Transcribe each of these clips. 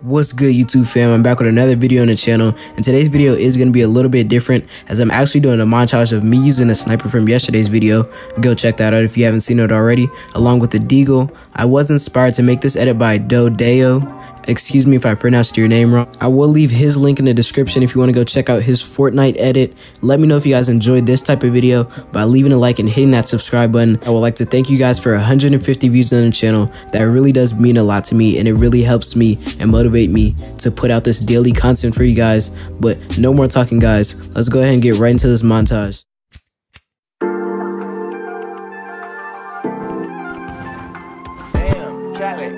What's good, YouTube fam? I'm back with another video on the channel, and today's video is going to be a little bit different as I'm actually doing a montage of me using a sniper from yesterday's video. Go check that out if you haven't seen it already, along with the deagle. I was inspired to make this edit by DODOEU. Excuse me if I pronounced your name wrong. I will leave his link in the description if you want to go check out his Fortnite edit. Let me know if you guys enjoyed this type of video by leaving a like and hitting that subscribe button. I would like to thank you guys for 150 views on the channel. That really does mean a lot to me, and it really helps me and motivate me to put out this daily content for you guys. But no more talking, guys. Let's go ahead and get right into this montage. Damn, Cali.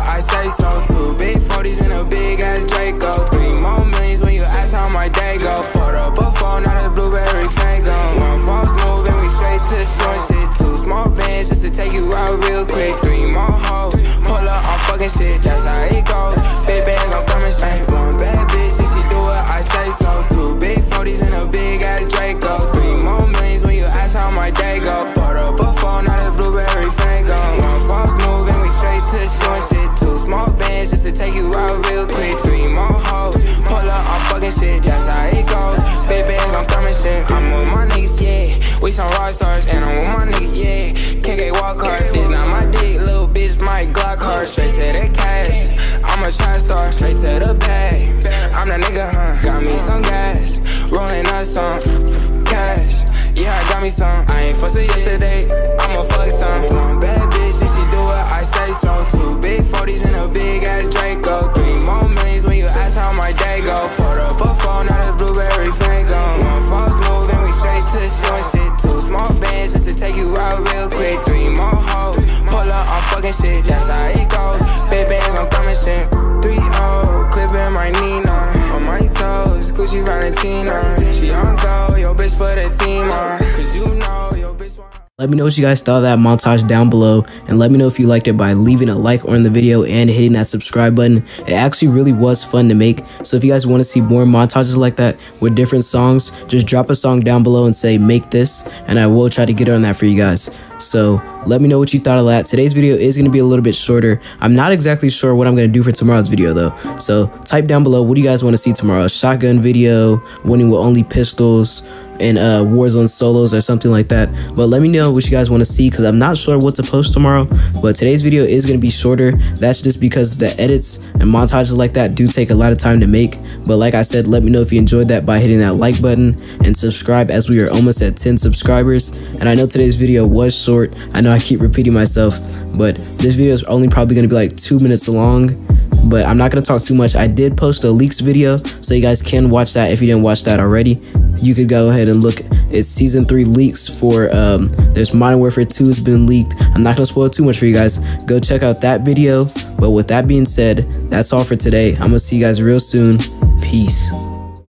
I say so too. Big 40s and a big ass Draco. 3 more millions when you ask how my day go. Put up a phone, not a blueberry fango. One false move and we straight to the short shit. 2 small bands just to take you out real quick. 3 more hoes, pull up on fucking shit. That's how it goes. Big bands, I'm coming straight. One bad bitch and she do it, I say so too. Big 40s and a big ass Draco. 3 more millions when you ask how my day go. Put up a phone, not a blueberry fango. One false move and we straight to the short shit. Small bands just to take you out real quick. 3 more hoes, pull up on fucking shit. That's how it goes. Big bands, I'm coming shit. I'm with my niggas, yeah. We some rock stars, and I'm with my niggas, yeah. KK walk hard. This not my dick, little bitch, my Glock hard. Straight to the cash. I'm a trap star, straight to the bag. I'm that nigga, huh? Got me some gas, rolling up some cash. Yeah, I got me some. I ain't fussing yesterday. I'ma fuck some. One bad bitch and she do it, I say so too. Big 40s and a big ass Draco. 3 more millions when you ask how my day go. Put up a phone, not a blueberry fango. One false move and we straight to the short shit. 2 small bands just to take you out real quick. 3 more hoes, pull up on fucking shit. That's how it goes. Big bands, I'm coming shit. 3-0, clipping my Nina. On my toes, Gucci Valentina. She on go, yo bitch for the team, cause you know yo bitch. Let me know what you guys thought of that montage down below, and let me know if you liked it by leaving a like on the video and hitting that subscribe button. It actually really was fun to make, so if you guys want to see more montages like that with different songs, just drop a song down below and say make this, and I will try to get on that for you guys. So let me know what you thought of that. Today's video is going to be a little bit shorter. I'm not exactly sure what I'm going to do for tomorrow's video though, so type down below what do you guys want to see tomorrow. A shotgun video, winning with only pistols, and Warzone solos or something like that. But let me know what you guys want to see, because I'm not sure what to post tomorrow. But today's video is going to be shorter. That's just because the edits and montages like that do take a lot of time to make. But like I said, let me know if you enjoyed that by hitting that like button and subscribe, as we are almost at 10 subscribers. And I know today's video was short. I know I keep repeating myself, but this video is only probably going to be like 2 minutes long. But I'm not going to talk too much. I did post a leaks video, so you guys can watch that if you didn't watch that already. You could go ahead and look. It's season 3 leaks for there's Modern Warfare 2 has been leaked. I'm not gonna spoil too much for you guys. Go check out that video. But with that being said, that's all for today. I'm gonna see you guys real soon. Peace.